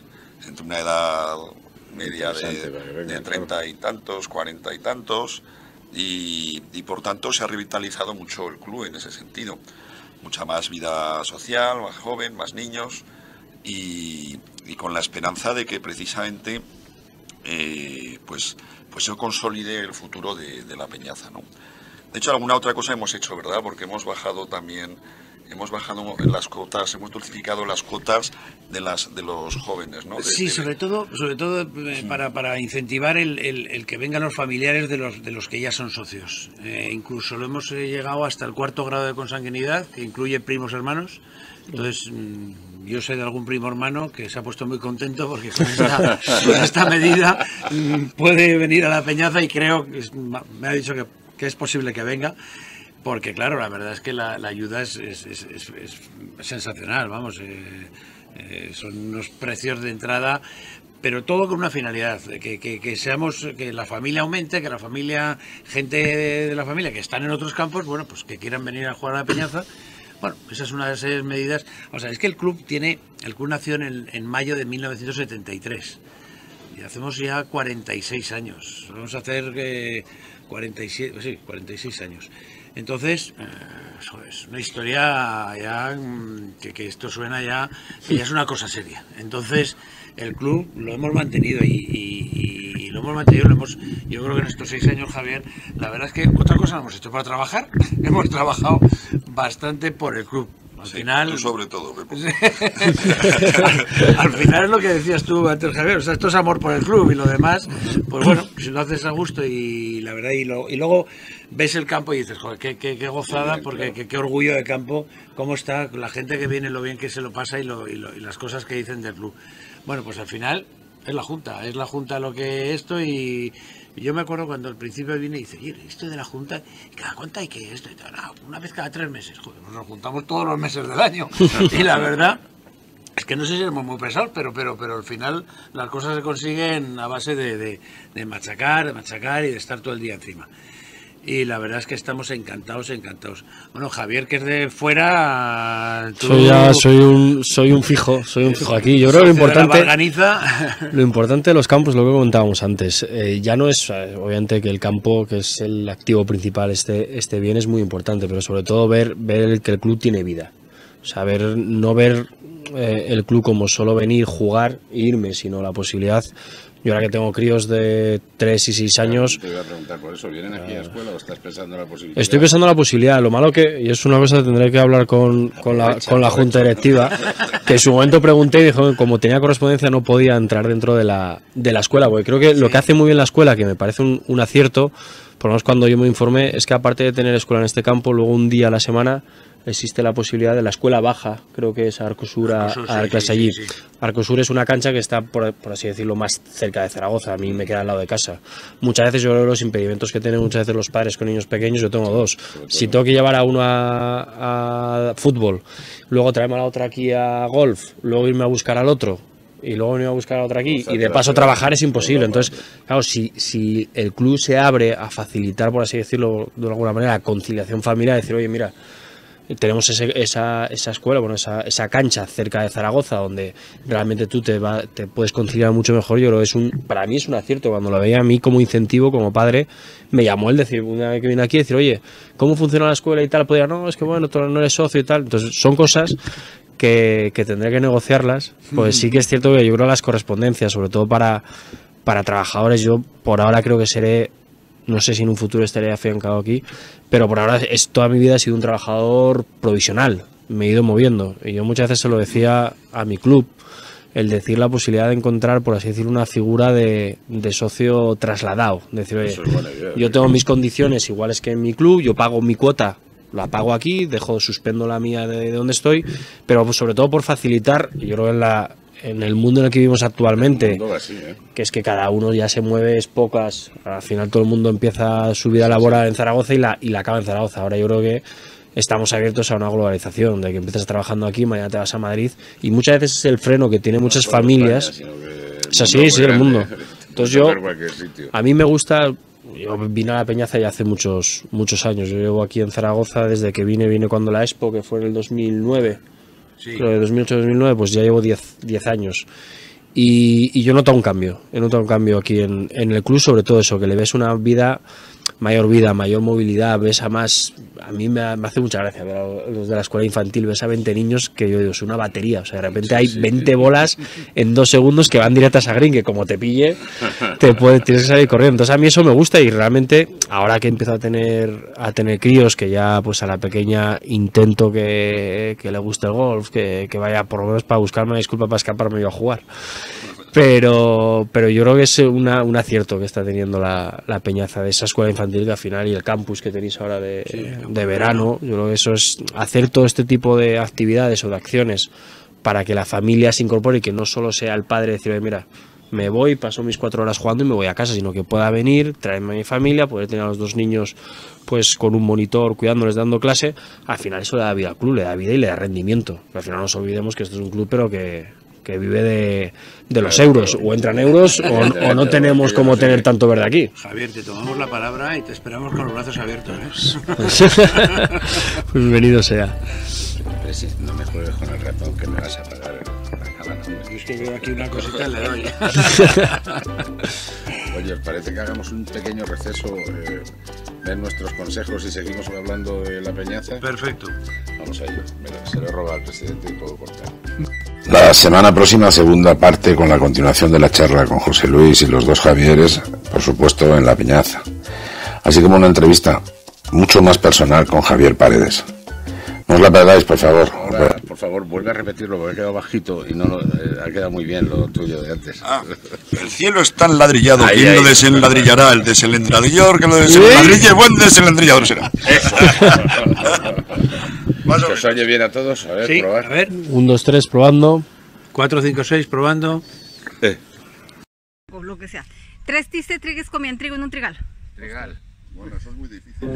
entre una edad media de, de treinta y tantos, cuarenta y tantos, y, y por tanto se ha revitalizado mucho el club en ese sentido. Mucha más vida social, más joven, más niños, y, y con la esperanza de que precisamente... Eh, pues, pues yo consolide el futuro de, de La Peñaza, ¿no? De hecho, alguna otra cosa hemos hecho, ¿verdad? Porque hemos bajado también, hemos bajado las cuotas, hemos dulcificado las cuotas de las de los jóvenes, ¿no? De, sí, de... sobre todo, sobre todo para, para incentivar el, el, el que vengan los familiares de los de los que ya son socios. Eh, incluso lo hemos llegado hasta el cuarto grado de consanguinidad, que incluye primos hermanos. Entonces, yo sé de algún primo hermano que se ha puesto muy contento porque con esta, con esta medida puede venir a La Peñaza, y creo que me ha dicho que, que es posible que venga. Porque claro, la verdad es que la, la ayuda es, es, es, es, es sensacional, vamos, eh, eh, son unos precios de entrada, pero todo con una finalidad, que, que, que seamos, que la familia aumente, que la familia, gente de la familia que están en otros campos, bueno, pues que quieran venir a jugar a La Peñaza. Bueno, esa es una de esas medidas. O sea, es que el club tiene, el club nació en, el, en mayo de mil novecientos setenta y tres, y hacemos ya cuarenta y seis años, vamos a hacer eh, cuarenta y siete, sí, cuarenta y seis años. Entonces, eso es una historia ya, que, que esto suena ya, que ya es una cosa seria. Entonces, el club lo hemos mantenido y, y, y lo hemos mantenido, lo hemos, yo creo que en estos seis años, Javier, la verdad es que otra cosa no hemos hecho para trabajar, hemos trabajado bastante por el club. Al sí, final, tú sobre todo, al, al final es lo que decías tú antes, Javier, o sea, esto es amor por el club, y lo demás, pues bueno, si lo haces a gusto y la verdad, y, lo, y luego ves el campo y dices, joder, qué, qué, qué gozada, sí, porque claro. qué, qué orgullo de campo, cómo está, la gente que viene, lo bien que se lo pasa y, lo, y, lo, y las cosas que dicen del club. Bueno, pues al final es la Junta, es la Junta lo que es esto, y... Yo me acuerdo cuando al principio vine y dice, oye, esto de la Junta, ¿cada cuánto hay que esto? Y todo, no, una vez cada tres meses. Joder, pues nos juntamos todos los meses del año. Y la verdad es que no sé si éramos muy pesados, pero, pero, pero al final las cosas se consiguen a base de, de, de machacar, de machacar y de estar todo el día encima. Y la verdad es que estamos encantados, encantados. Bueno, Javier, que es de fuera... Tú... Soy, ya, soy, un, soy un fijo, soy un fijo aquí. Yo creo que lo importante, lo importante de los campos, lo que comentábamos antes, eh, ya no es, obviamente, que el campo, que es el activo principal, este, este bien es muy importante, pero sobre todo ver, ver que el club tiene vida. O sea, ver, no ver eh, el club como solo venir, jugar e irme, sino la posibilidad... Yo ahora que tengo críos de tres y seis años... Te iba a preguntar por eso, ¿vienen aquí a la escuela o estás pensando la posibilidad? Estoy pensando la posibilidad, lo malo que... Y es una cosa que tendré que hablar con, con, la, con la Junta Directiva, que en su momento pregunté y dijo que como tenía correspondencia no podía entrar dentro de la, de la escuela, porque creo que lo que hace muy bien la escuela, que me parece un, un acierto, por lo menos cuando yo me informé, es que aparte de tener escuela en este campo, luego un día a la semana... existe la posibilidad de la escuela baja, creo que es Arcosur, a, a la clase allí. Arcosur es una cancha que está, por, por así decirlo, más cerca de Zaragoza, a mí me queda al lado de casa. Muchas veces yo veo los impedimentos que tienen muchas veces los padres con niños pequeños, yo tengo dos. Si tengo que llevar a uno a, a fútbol, luego traerme a la otra aquí a golf, luego irme a buscar al otro, y luego venir a buscar a otra aquí, o sea, y de paso trabajar es imposible. Entonces, claro, si, si el club se abre a facilitar, por así decirlo, de alguna manera, la conciliación familiar, decir, oye, mira, tenemos ese, esa, esa escuela, bueno, esa, esa cancha cerca de Zaragoza donde realmente tú te, va, te puedes conciliar mucho mejor. Yo creo que es un, para mí es un acierto. Cuando lo veía a mí como incentivo, como padre, me llamó el decir, una vez que vine aquí, decir, oye, ¿cómo funciona la escuela y tal? Podría, no, es que bueno, tú no eres socio y tal. Entonces, son cosas que, que tendré que negociarlas. Pues sí que es cierto que yo creo las correspondencias, sobre todo para, para trabajadores, yo por ahora creo que seré... No sé si en un futuro estaré afiancado aquí, pero por ahora es, toda mi vida he sido un trabajador provisional, me he ido moviendo. Y yo muchas veces se lo decía a mi club, el decir la posibilidad de encontrar, por así decirlo, una figura de, de socio trasladado. Decir, oye, yo tengo mis condiciones iguales que en mi club, yo pago mi cuota, la pago aquí, dejo, suspendo la mía de, de donde estoy, pero pues sobre todo por facilitar, yo creo que en la... en el mundo en el que vivimos actualmente, así, ¿eh? Que es que cada uno ya se mueve, es pocas, al final todo el mundo empieza su vida laboral en Zaragoza y la, y la acaba en Zaragoza. Ahora yo creo que estamos abiertos a una globalización, de que empiezas trabajando aquí, mañana te vas a Madrid, y muchas veces es el freno que tienen no muchas familias, o sea, sí, sí, el mundo. Entonces yo, a mí me gusta, yo vine a La Peñaza ya hace muchos, muchos años, yo llevo aquí en Zaragoza desde que vine, vine cuando la Expo, que fue en el dos mil nueve, sí. Creo de dos mil ocho a dos mil nueve, pues ya llevo diez años. Y, y yo noto un cambio, he notado un cambio aquí en, en el club, sobre todo eso, que le ves una vida mayor vida, mayor movilidad, ves a más... A mí me hace mucha gracia ver a los de la escuela infantil, ves a veinte niños que yo digo, es una batería, o sea, de repente hay veinte bolas en dos segundos que van directas a green, que como te pille, te puede, tienes que salir corriendo. Entonces a mí eso me gusta y realmente ahora que empiezo a tener a tener críos, que ya pues a la pequeña intento que, que le guste el golf, que, que vaya por lo menos para buscarme una disculpa para escaparme yo a jugar. Pero, pero yo creo que es una, un acierto que está teniendo la, la Peñaza de esa escuela infantil que al final y el campus que tenéis ahora de, sí, de verano. Yo creo que eso es hacer todo este tipo de actividades o de acciones para que la familia se incorpore y que no solo sea el padre decir, mira, me voy, paso mis cuatro horas jugando y me voy a casa, sino que pueda venir, traerme a mi familia, poder tener a los dos niños pues con un monitor cuidándoles, dando clase. Al final eso le da vida al club, le da vida y le da rendimiento. Al final no nos olvidemos que esto es un club, pero que... que vive de, de los claro, euros, claro. O entran euros o, o no tenemos como tener tanto verde aquí. Javier, te tomamos la palabra y te esperamos con los brazos abiertos, ¿eh? Bienvenido sea. No me juegues con el ratón que me vas a pagar. Yo es que veo aquí una cosita, le doy. Oye, os parece que hagamos un pequeño receso, eh, de nuestros consejos y seguimos hablando de la Peñaza. Perfecto. Vamos a ello. Mira, se lo he robado al presidente y puedo cortar. La semana próxima, segunda parte con la continuación de la charla con José Luis y los dos Javieres, por supuesto en la Peñaza, así como una entrevista mucho más personal con Javier Paredes. No os la perdáis, por favor. Ahora, por favor, vuelve a repetirlo porque ha quedado bajito y no lo, eh, ha quedado muy bien lo tuyo de antes. Ah, el cielo es tan ladrillado ahí, que ahí, lo desenladrillará el desenladrillador que lo desenladrille, buen desenladrillador será. Eso. ¿Que os oye bien a todos? A ver, sí, probar. A ver. Un, dos, tres, probando. Cuatro, cinco, seis, probando. Eh. O lo que sea. Tres tiste trigues comían trigo en un trigal. Trigal. Bueno, eso es muy difícil.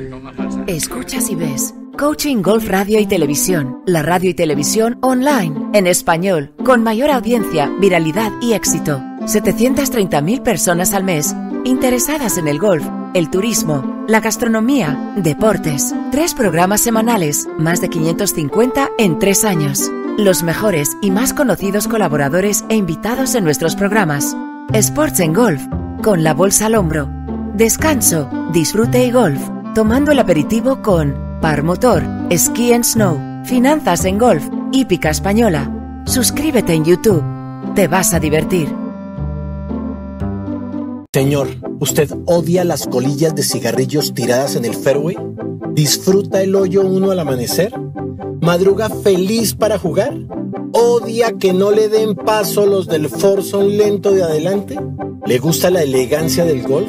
Escuchas y ves. Coaching Golf Radio y Televisión. La radio y televisión online. En español. Con mayor audiencia, viralidad y éxito. setecientas treinta mil personas al mes. Interesadas en el golf, el turismo, la gastronomía, deportes. Tres programas semanales. Más de quinientos cincuenta en tres años. Los mejores y más conocidos colaboradores e invitados en nuestros programas. Sports en Golf. Con la bolsa al hombro. Descanso, disfrute y golf, tomando el aperitivo con Par Motor, Ski and Snow, Finanzas en Golf, Hípica Española. Suscríbete en YouTube, te vas a divertir. Señor, ¿usted odia las colillas de cigarrillos tiradas en el fairway? ¿Disfruta el hoyo uno al amanecer? ¿Madruga feliz para jugar? ¿Odia que no le den paso los del forzón lento de adelante? ¿Le gusta la elegancia del golf?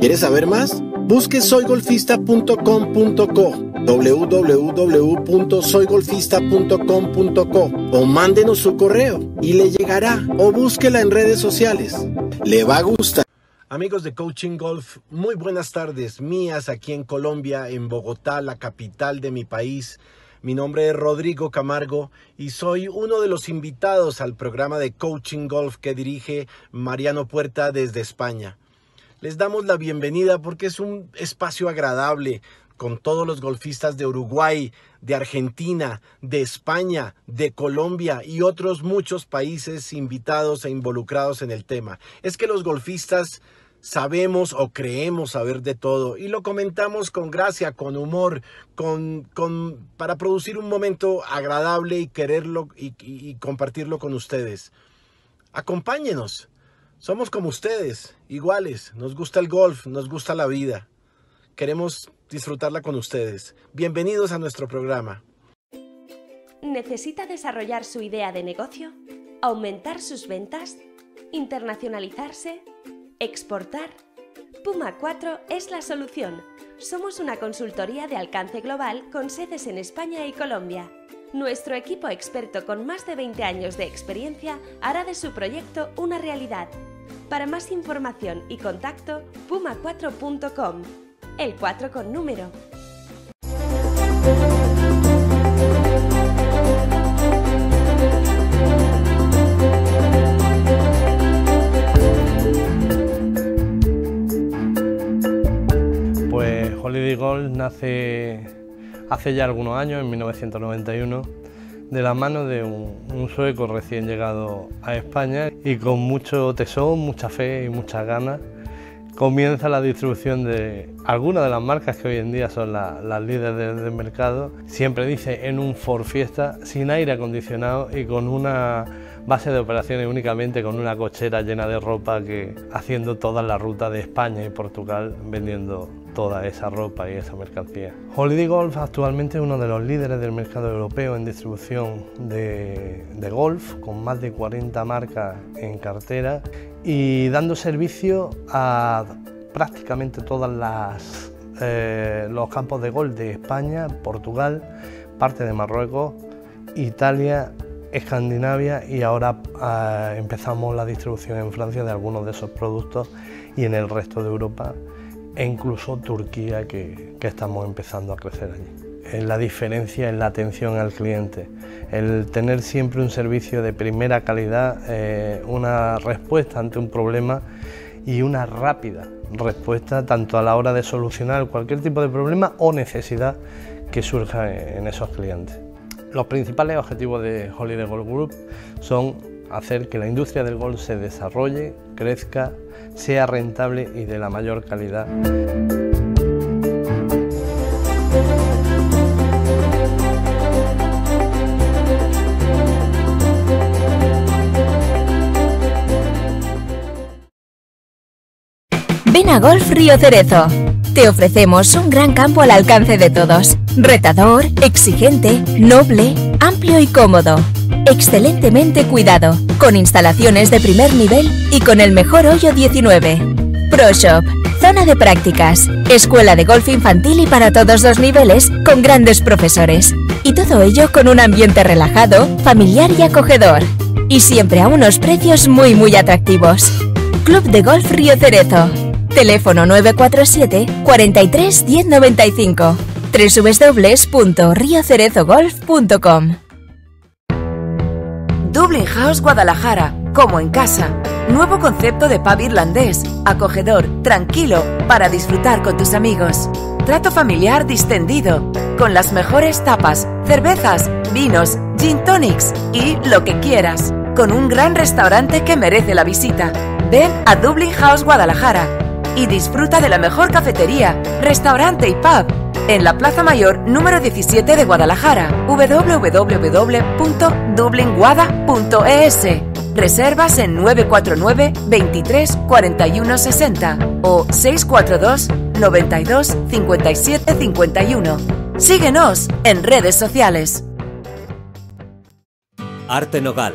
¿Quieres saber más? Busque soy golfista punto com punto co, doble u doble u doble u punto soy golfista punto com punto co o mándenos su correo y le llegará, o búsquela en redes sociales. Le va a gustar. Amigos de Coaching Golf, muy buenas tardes mías aquí en Colombia, en Bogotá, la capital de mi país. Mi nombre es Rodrigo Camargo y soy uno de los invitados al programa de Coaching Golf que dirige Mariano Puerta desde España. Les damos la bienvenida porque es un espacio agradable con todos los golfistas de Uruguay, de Argentina, de España, de Colombia y otros muchos países invitados e involucrados en el tema. Es que los golfistas sabemos o creemos saber de todo y lo comentamos con gracia, con humor, con, con, para producir un momento agradable y quererlo y, y, y compartirlo con ustedes. Acompáñenos. Somos como ustedes, iguales, nos gusta el golf, nos gusta la vida. Queremos disfrutarla con ustedes. Bienvenidos a nuestro programa. ¿Necesita desarrollar su idea de negocio? ¿Aumentar sus ventas? ¿Internacionalizarse? ¿Exportar? Puma cuatro es la solución. Somos una consultoría de alcance global con sedes en España y Colombia. Nuestro equipo experto con más de veinte años de experiencia hará de su proyecto una realidad. Para más información y contacto, puma cuatro punto com. el cuatro con número. Pues Holiday Golf nace hace ya algunos años, en mil novecientos noventa y uno, de la mano de un, un sueco recién llegado a España, y con mucho tesón, mucha fe y muchas ganas comienza la distribución de algunas de las marcas que hoy en día son la, las líderes del, del mercado. Siempre dice en un Ford Fiesta, sin aire acondicionado y con una base de operaciones únicamente con una cochera llena de ropa, que haciendo toda la ruta de España y Portugal vendiendo toda esa ropa y esa mercancía. Holiday Golf actualmente es uno de los líderes del mercado europeo en distribución de, de golf, con más de cuarenta marcas en cartera y dando servicio a prácticamente todas las eh, los campos de golf de España, Portugal, parte de Marruecos, Italia, Escandinavia, y ahora eh, empezamos la distribución en Francia de algunos de esos productos y en el resto de Europa, e incluso Turquía, que, que estamos empezando a crecer allí. La diferencia en la atención al cliente, el tener siempre un servicio de primera calidad, eh, una respuesta ante un problema y una rápida respuesta tanto a la hora de solucionar cualquier tipo de problema o necesidad que surja en esos clientes. Los principales objetivos de Holiday Golf Group son hacer que la industria del golf se desarrolle, crezca, sea rentable y de la mayor calidad. Ven a Golf Río Cerezo. Te ofrecemos un gran campo al alcance de todos. Retador, exigente, noble, amplio y cómodo. Excelentemente cuidado, con instalaciones de primer nivel y con el mejor hoyo diecinueve. Pro Shop, zona de prácticas, escuela de golf infantil y para todos los niveles, con grandes profesores. Y todo ello con un ambiente relajado, familiar y acogedor. Y siempre a unos precios muy muy atractivos. Club de Golf Río Cerezo. Teléfono nueve cuatro siete cuarenta y tres diez noventa y cinco. www punto río cerezo golf punto com. Dublin House Guadalajara, como en casa. Nuevo concepto de pub irlandés, acogedor, tranquilo, para disfrutar con tus amigos. Trato familiar distendido, con las mejores tapas, cervezas, vinos, gin tonics y lo que quieras. Con un gran restaurante que merece la visita. Ven a Dublin House Guadalajara y disfruta de la mejor cafetería, restaurante y pub. En la Plaza Mayor, número diecisiete de Guadalajara, www punto dublin guada punto es. Reservas en nueve cuatro nueve veintitrés cuarenta y uno sesenta o seiscientos cuarenta y dos noventa y dos cincuenta y siete cincuenta y uno. Síguenos en redes sociales. Artenogal,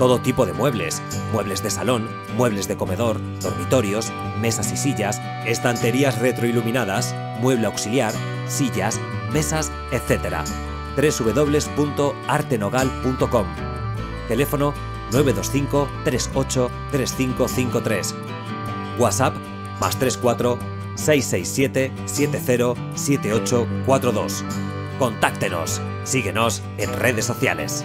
Todo tipo de muebles, muebles de salón, muebles de comedor, dormitorios, mesas y sillas, estanterías retroiluminadas, mueble auxiliar, sillas, mesas, etcétera. www punto artenogal punto com. Teléfono nueve dos cinco treinta y ocho treinta y cinco cincuenta y tres. WhatsApp más tres cuatro seis seis siete siete cero siete ocho cuatro dos. Contáctenos. Síguenos en redes sociales.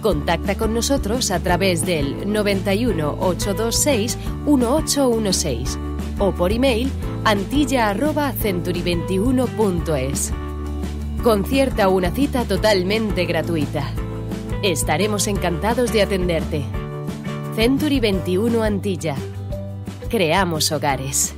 Contacta con nosotros a través del noventa y uno ochocientos veintiséis dieciocho dieciséis. O por email antilla arroba century veintiuno punto es. Concierta una cita totalmente gratuita. Estaremos encantados de atenderte. Century veintiuno Antilla. creamos hogares.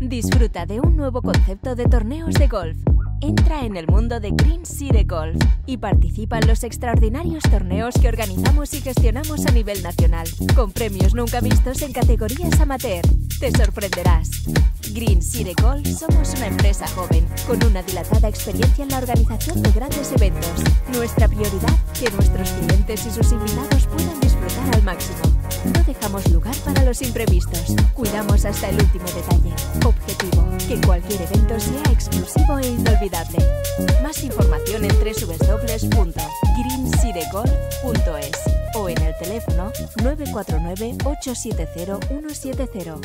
Disfruta de un nuevo concepto de torneos de golf. Entra en el mundo de Green City Golf y participa en los extraordinarios torneos que organizamos y gestionamos a nivel nacional, con premios nunca vistos en categorías amateur. Te sorprenderás. Green City Golf somos una empresa joven, con una dilatada experiencia en la organización de grandes eventos. Nuestra prioridad, que nuestros clientes y sus invitados puedan disfrutar al máximo. No dejamos lugar para los imprevistos. Cuidamos hasta el último detalle. Objetivo, que cualquier evento sea exclusivo e inolvidable. Más información en w w w punto green city golf punto es o en el teléfono nueve cuatro nueve, ocho siete cero, uno siete cero.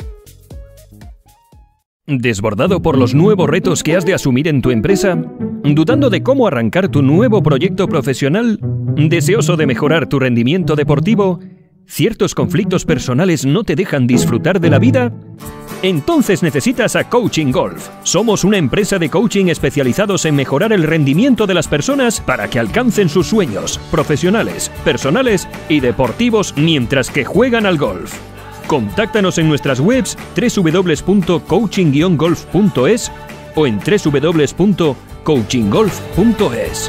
¿Desbordado por los nuevos retos que has de asumir en tu empresa? ¿Dudando de cómo arrancar tu nuevo proyecto profesional? ¿Deseoso de mejorar tu rendimiento deportivo? ¿Ciertos conflictos personales no te dejan disfrutar de la vida? Entonces necesitas a Coaching Golf. Somos una empresa de coaching especializados en mejorar el rendimiento de las personas para que alcancen sus sueños profesionales, personales y deportivos mientras que juegan al golf. Contáctanos en nuestras webs w w w punto coaching golf punto es o en w w w punto coaching golf punto es.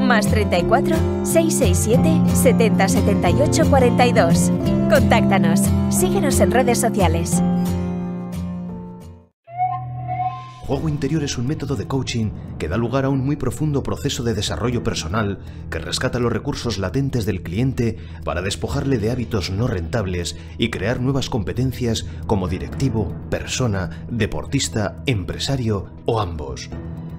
más treinta y cuatro, seiscientos sesenta y siete, setenta, setenta y ocho, cuarenta y dos. Contáctanos. Síguenos en redes sociales. Juego Interior es un método de coaching que da lugar a un muy profundo proceso de desarrollo personal que rescata los recursos latentes del cliente para despojarle de hábitos no rentables y crear nuevas competencias como directivo, persona, deportista, empresario o ambos.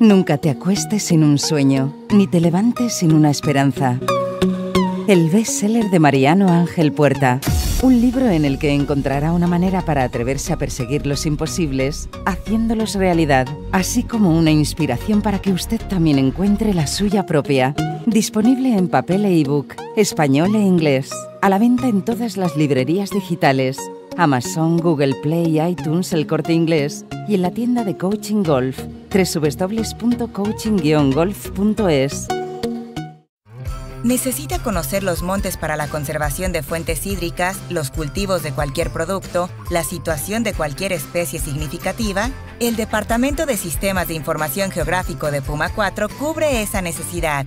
Nunca te acuestes sin un sueño, ni te levantes sin una esperanza. El bestseller de Mariano Ángel Puerta. Un libro en el que encontrará una manera para atreverse a perseguir los imposibles, haciéndolos realidad, así como una inspiración para que usted también encuentre la suya propia. Disponible en papel e ebook, español e inglés. A la venta en todas las librerías digitales. Amazon, Google Play, iTunes, El Corte Inglés y en la tienda de Coaching Golf, w w w punto coaching golf punto es. ¿Necesita conocer los montes para la conservación de fuentes hídricas, los cultivos de cualquier producto, la situación de cualquier especie significativa? El Departamento de Sistemas de Información Geográfico de Puma cuatro cubre esa necesidad.